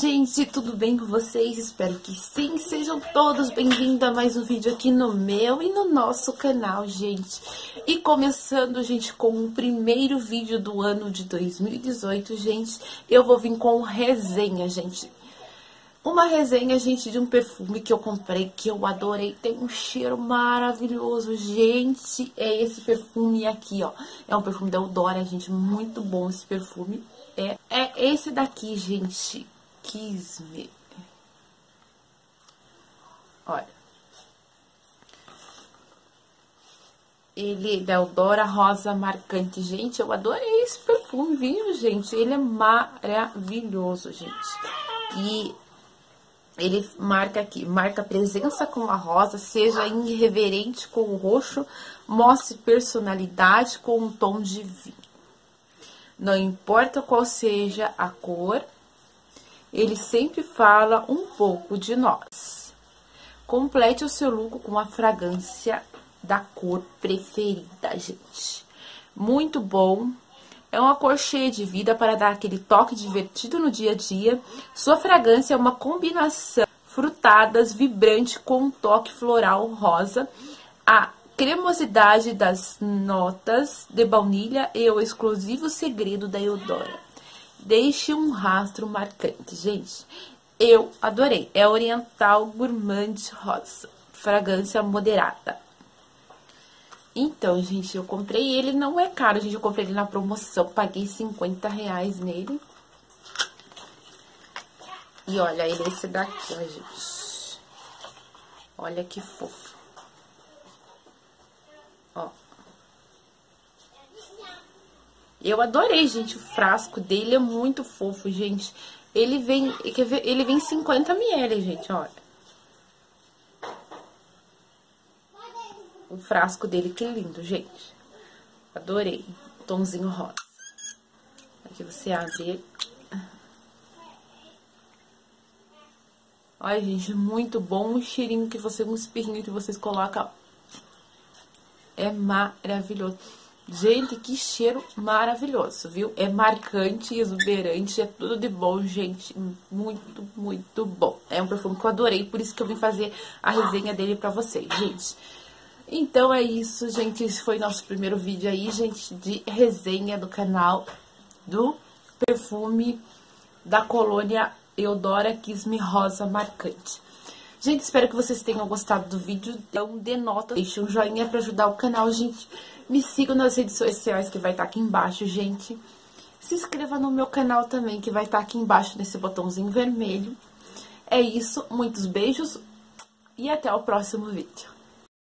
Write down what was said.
gente, tudo bem com vocês? Espero que sim, sejam todos bem-vindos a mais um vídeo aqui no meu e no nosso canal, gente. E começando, gente, com o primeiro vídeo do ano de 2018, gente, eu vou vir com resenha, gente. Uma resenha, gente, de um perfume que eu comprei, que eu adorei, tem um cheiro maravilhoso, gente, é esse perfume aqui, ó, é um perfume da Eudora, gente, muito bom esse perfume, é esse daqui, gente, Kiss Me, olha, ele é da Eudora, Rosa Marcante, gente, eu adorei esse perfume, viu, gente, ele é maravilhoso, gente, e ele marca aqui, marca presença com a rosa, seja irreverente com o roxo, mostre personalidade com um tom de vinho. Não importa qual seja a cor, ele sempre fala um pouco de nós. Complete o seu look com a fragrância da cor preferida, gente. Muito bom. É uma cor cheia de vida para dar aquele toque divertido no dia a dia. Sua fragrância é uma combinação frutadas, vibrante com um toque floral rosa. A cremosidade das notas de baunilha e o exclusivo segredo da Eudora. Deixe um rastro marcante, gente. Eu adorei. É oriental gourmand rosa. Fragrância moderada. Então, gente, eu comprei ele, não é caro, gente, eu comprei ele na promoção, paguei R$50 nele. E olha, ele é esse daqui, ó, gente. Olha que fofo. Ó. Eu adorei, gente, o frasco dele é muito fofo, gente. Ele vem, quer ver? Ele vem 50 ml, gente, olha. O frasco dele, que lindo, gente. Adorei. Tomzinho rosa. Aqui você abre ele. Olha, gente, muito bom o cheirinho que você, um espirrinho que vocês colocam. É maravilhoso. Gente, que cheiro maravilhoso, viu? É marcante, exuberante, é tudo de bom, gente. Muito, muito bom. É um perfume que eu adorei, por isso que eu vim fazer a resenha dele pra vocês, gente. Então é isso, gente, esse foi nosso primeiro vídeo aí, gente, de resenha do canal do perfume da colônia Eudora Kiss Me Rosa Marcante. Gente, espero que vocês tenham gostado do vídeo, então dê nota, deixe um joinha pra ajudar o canal, gente, me sigam nas redes sociais que vai estar aqui embaixo, gente, se inscreva no meu canal também que vai estar aqui embaixo nesse botãozinho vermelho. É isso, muitos beijos e até o próximo vídeo.